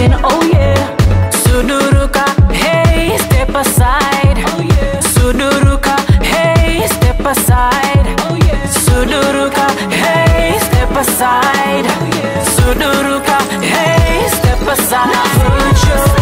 Oh yeah, Suduruka, hey, step aside. Oh yeah, Suduruka, hey, step aside. Oh yeah, Suduruka, hey, step aside. Oh yeah, Suduruka, hey, step aside.